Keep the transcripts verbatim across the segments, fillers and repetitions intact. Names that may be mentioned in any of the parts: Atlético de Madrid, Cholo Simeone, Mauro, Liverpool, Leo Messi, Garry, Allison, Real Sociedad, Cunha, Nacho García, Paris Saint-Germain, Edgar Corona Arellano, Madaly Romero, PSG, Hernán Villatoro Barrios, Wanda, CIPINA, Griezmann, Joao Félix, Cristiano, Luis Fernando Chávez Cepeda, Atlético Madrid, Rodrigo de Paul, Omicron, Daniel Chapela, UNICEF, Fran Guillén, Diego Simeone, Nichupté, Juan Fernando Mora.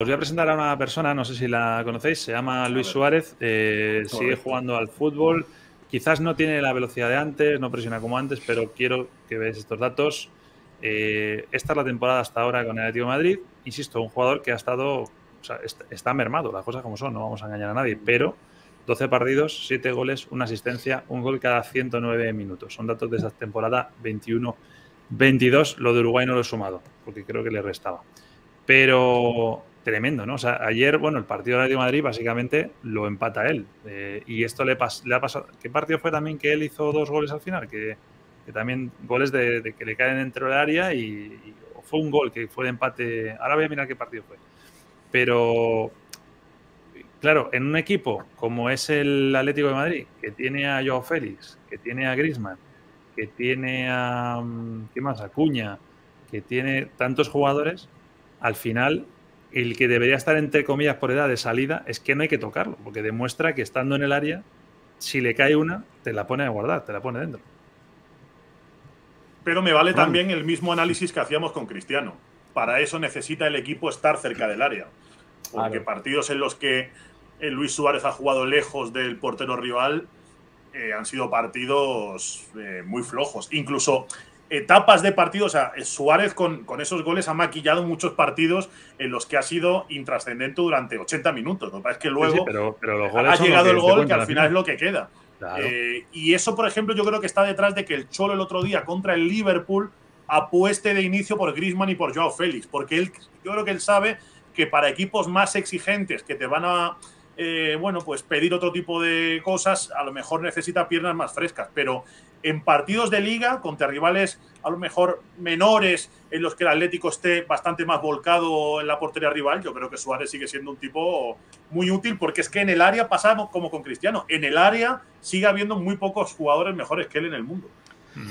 Os voy a presentar a una persona, no sé si la conocéis, se llama Luis Suárez, eh, sigue jugando al fútbol, quizás no tiene la velocidad de antes, no presiona como antes, pero quiero que veáis estos datos. Eh, esta es la temporada hasta ahora con el Atlético de Madrid, insisto, un jugador que ha estado, o sea, está mermado, las cosas como son, no vamos a engañar a nadie, pero doce partidos, siete goles, una asistencia, un gol cada ciento nueve minutos. Son datos de esa temporada veintiuno veintidós, lo de Uruguay no lo he sumado, porque creo que le restaba. Pero tremendo, ¿no? O sea, ayer, bueno, el partido del Atlético de Madrid básicamente lo empata él. Eh, y esto le, pas le ha pasado... ¿Qué partido fue también que él hizo dos goles al final? Que, que también goles de, de que le caen dentro del área y, y fue un gol que fue de empate... Ahora voy a mirar qué partido fue. Pero, claro, en un equipo como es el Atlético de Madrid, que tiene a Joao Félix, que tiene a Griezmann, que tiene a... ¿Qué más? A Cunha, que tiene tantos jugadores, al final... el que debería estar, entre comillas, por edad de salida, es que no hay que tocarlo, porque demuestra que estando en el área, si le cae una, te la pone a guardar, te la pone dentro. Pero me vale también el mismo análisis que hacíamos con Cristiano. Para eso necesita el equipo estar cerca del área. Porque partidos en los que Luis Suárez ha jugado lejos del portero rival eh, han sido partidos eh, muy flojos. Incluso... etapas de partido, o sea, Suárez con, con esos goles ha maquillado muchos partidos en los que ha sido intrascendente durante ochenta minutos, ¿no? Es que luego sí, sí, pero, pero los goles ha llegado el gol que al final es lo que queda. Claro. Eh, y eso, por ejemplo, yo creo que está detrás de que el Cholo el otro día contra el Liverpool apueste de inicio por Griezmann y por Joao Félix, porque él, yo creo que él sabe que para equipos más exigentes que te van a eh, bueno, pues pedir otro tipo de cosas, a lo mejor necesita piernas más frescas, pero en partidos de liga, contra rivales a lo mejor menores, en los que el Atlético esté bastante más volcado en la portería rival, yo creo que Suárez sigue siendo un tipo muy útil, porque es que en el área pasa como con Cristiano, en el área sigue habiendo muy pocos jugadores mejores que él en el mundo.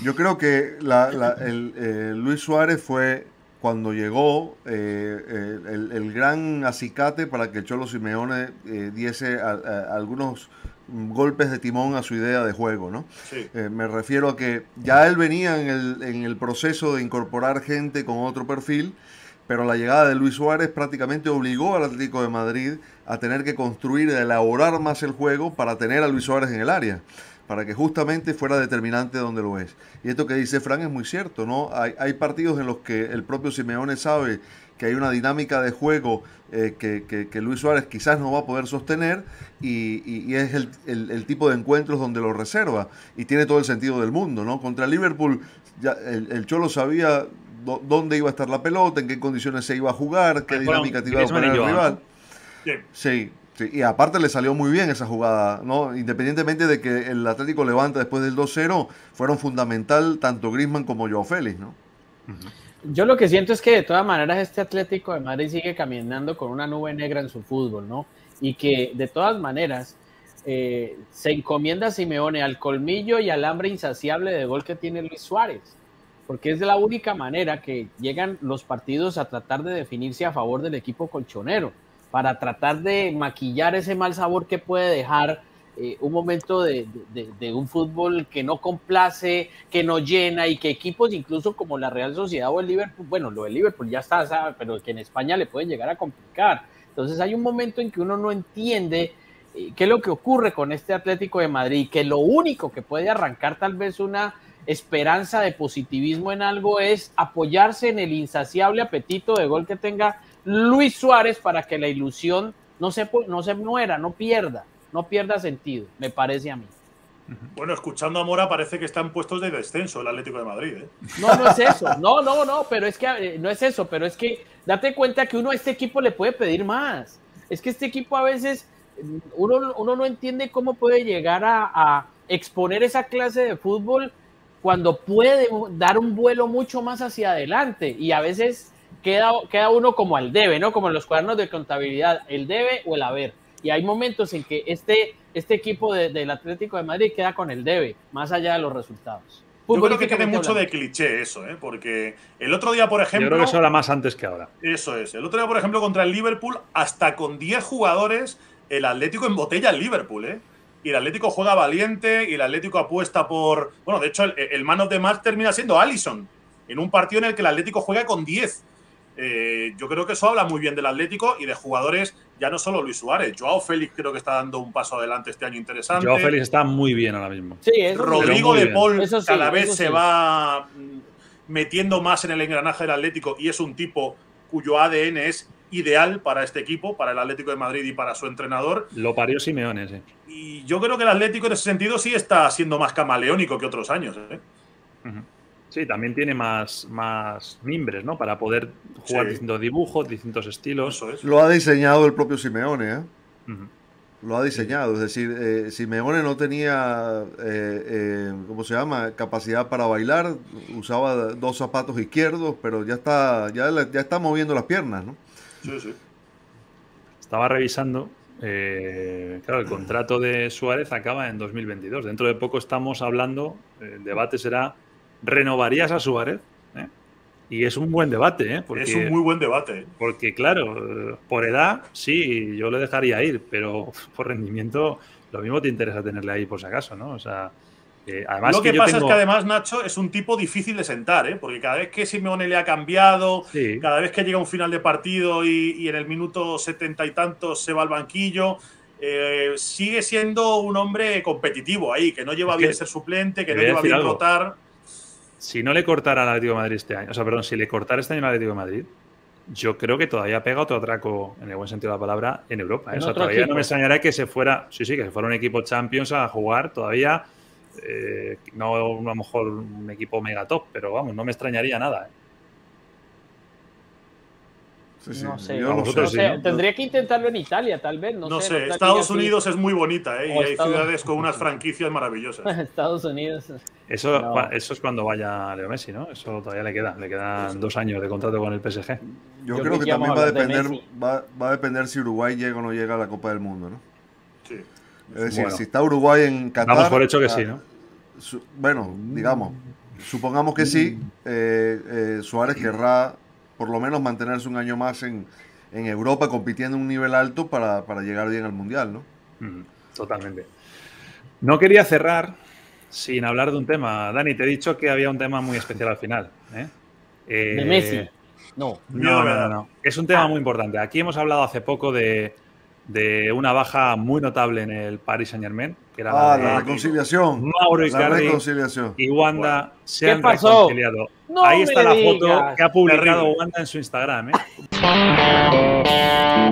Yo creo que la, la, el, eh, Luis Suárez fue, cuando llegó, eh, el, el gran acicate para que el Cholo Simeone eh, diese a, a, a algunos... golpes de timón a su idea de juego, ¿no? Sí. Eh, me refiero a que ya él venía en el, en el proceso de incorporar gente con otro perfil, pero la llegada de Luis Suárez prácticamente obligó al Atlético de Madrid a tener que construir, elaborar más el juego para tener a Luis Suárez en el área, para que justamente fuera determinante donde lo es. Y esto que dice Fran es muy cierto, ¿no? Hay, hay partidos en los que el propio Simeone sabe que hay una dinámica de juego eh, que, que, que Luis Suárez quizás no va a poder sostener y, y, y es el, el, el tipo de encuentros donde lo reserva y tiene todo el sentido del mundo, ¿no? Contra Liverpool ya el, el Cholo sabía do, dónde iba a estar la pelota, en qué condiciones se iba a jugar, qué bueno, dinámica te iba a poner el rival. Sí. Sí, y aparte le salió muy bien esa jugada, ¿no? Independientemente de que el Atlético levanta después del dos cero, fueron fundamental tanto Griezmann como Joao Félix, ¿no? Uh-huh. Yo lo que siento es que de todas maneras este Atlético de Madrid sigue caminando con una nube negra en su fútbol, ¿no? Y que de todas maneras eh, se encomienda a Simeone al colmillo y al hambre insaciable de gol que tiene Luis Suárez, porque es de la única manera que llegan los partidos a tratar de definirse a favor del equipo colchonero, para tratar de maquillar ese mal sabor que puede dejar eh, un momento de, de, de un fútbol que no complace, que no llena y que equipos incluso como la Real Sociedad o el Liverpool, bueno, lo del Liverpool ya está, ¿sabe? Pero que en España le pueden llegar a complicar. Entonces hay un momento en que uno no entiende eh, qué es lo que ocurre con este Atlético de Madrid, que lo único que puede arrancar tal vez una esperanza de positivismo en algo es apoyarse en el insaciable apetito de gol que tenga Luis Suárez para que la ilusión no se, no se muera, no pierda, no pierda sentido, me parece a mí. Bueno, escuchando a Mora parece que están puestos de descenso el Atlético de Madrid, ¿eh? No, no es eso, no, no, no, pero es que no es eso, pero es que date cuenta que uno a este equipo le puede pedir más. Es que este equipo a veces uno, uno no entiende cómo puede llegar a, a exponer esa clase de fútbol cuando puede dar un vuelo mucho más hacia adelante y a veces... Queda, queda uno como al debe, ¿no? Como en los cuadernos de contabilidad, el debe o el haber. Y hay momentos en que este, este equipo de, del Atlético de Madrid queda con el debe, más allá de los resultados. Yo creo que tiene mucho de cliché eso, ¿eh? Porque el otro día, por ejemplo... Yo creo que eso era más antes que ahora. Eso es. El otro día, por ejemplo, contra el Liverpool, hasta con diez jugadores, el Atlético embotella al Liverpool, ¿eh? Y el Atlético juega valiente, y el Atlético apuesta por... Bueno, de hecho, el, el man of the match termina siendo Allison, en un partido en el que el Atlético juega con diez. Eh, yo creo que eso habla muy bien del Atlético y de jugadores, ya no solo Luis Suárez. Joao Félix creo que está dando un paso adelante este año interesante. Joao Félix está muy bien ahora mismo. Sí, Rodrigo de Paul sí, cada vez se sí. va metiendo más en el engranaje del Atlético y es un tipo cuyo A D N es ideal para este equipo, para el Atlético de Madrid y para su entrenador. Lo parió Simeone, sí. Y yo creo que el Atlético en ese sentido sí está siendo más camaleónico que otros años, ¿eh? Uh-huh. Sí, también tiene más, más mimbres, ¿no? Para poder jugar sí. distintos dibujos, distintos estilos. Eso es. Lo ha diseñado el propio Simeone, ¿eh? Uh-huh. Lo ha diseñado. Es decir, eh, Simeone no tenía, eh, eh, ¿cómo se llama? Capacidad para bailar. Usaba dos zapatos izquierdos, pero ya está, ya, ya está moviendo las piernas, ¿no? Sí, sí. Estaba revisando. Eh, claro, el contrato de Suárez acaba en dos mil veintidós. Dentro de poco estamos hablando. El debate será: ¿renovarías a Suárez? ¿Eh? Y es un buen debate, ¿eh? Porque, es un muy buen debate. Porque, claro, por edad, sí, yo le dejaría ir, pero por rendimiento, lo mismo te interesa tenerle ahí por si acaso, ¿no? O sea, eh, además lo que, que pasa yo tengo... es que además, Nacho, es un tipo difícil de sentar, ¿eh? Porque cada vez que Simeone le ha cambiado, sí. cada vez que llega un final de partido y, y en el minuto setenta y tantos se va al banquillo… Eh, sigue siendo un hombre competitivo ahí, que no lleva es bien que, ser suplente, que no lleva bien algo. rotar… Si no le cortara al Atlético de Madrid este año, o sea, perdón, si le cortara este año al Atlético de Madrid, yo creo que todavía pega otro atraco, en el buen sentido de la palabra, en Europa, ¿eh? O sea, todavía equipo. no me extrañará que se fuera, sí, sí, que se fuera un equipo Champions a jugar todavía, eh, no a lo mejor un equipo mega top, pero vamos, no me extrañaría nada, ¿eh? Sí, sí. No sé, yo no sé. Sí, ¿no? Tendría que intentarlo en Italia, tal vez. No, no sé, sé. Estados Unidos sí. es muy bonita, ¿eh? Y hay Estados... ciudades con unas franquicias maravillosas. Estados Unidos. Eso, no. eso es cuando vaya Leo Messi, ¿no? Eso todavía le queda. Le quedan sí. dos años de contrato con el P S G. Yo, yo creo que, que también va a, depender, de va, va a depender si Uruguay llega o no llega a la Copa del Mundo, ¿no? Sí. Es decir, bueno, si está Uruguay en Qatar. Vamos por hecho que a, sí, ¿no? Su, bueno, digamos, supongamos que sí, eh, eh, Suárez querrá por lo menos mantenerse un año más en, en Europa, compitiendo en un nivel alto para, para llegar bien al Mundial, ¿no? Mm, totalmente. No quería cerrar sin hablar de un tema. Dani, te he dicho que había un tema muy especial al final, ¿eh? Eh, ¿De Messi? No. No, no, no, no. Es un tema muy importante. Aquí hemos hablado hace poco de, de una baja muy notable en el Paris Saint-Germain. Que era ah, la, la reconciliación. Mauro y Garry y Wanda bueno. se han pasó? reconciliado. No Ahí está la digas. foto que ha publicado Wanda en su Instagram, ¿eh?